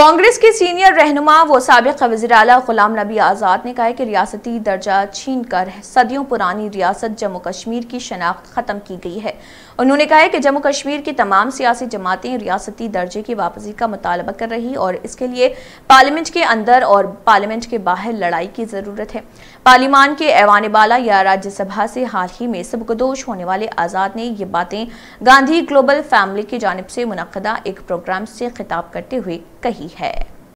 कांग्रेस के सीनियर रहनुमा व साबिक़ वज़ीर-ए-आला गुलाम नबी आज़ाद ने कहा है कि रियासती दर्जा छीन कर सदियों पुरानी रियासत जम्मू कश्मीर की शनाख्त ख़त्म की गई है। उन्होंने कहा है कि जम्मू कश्मीर की तमाम सियासी जमातें रियासती दर्जे की वापसी का मुतालबा कर रही और इसके लिए पार्लियामेंट के अंदर और पार्लियामेंट के बाहर लड़ाई की ज़रूरत है। पार्लियामान के ऐवान बाला या राज्यसभा से हाल ही में सबकदोश होने वाले आज़ाद ने ये बातें गांधी ग्लोबल फैमिली की जानिब से मुनक़दा एक प्रोग्राम से खिताब करते हुए कही है।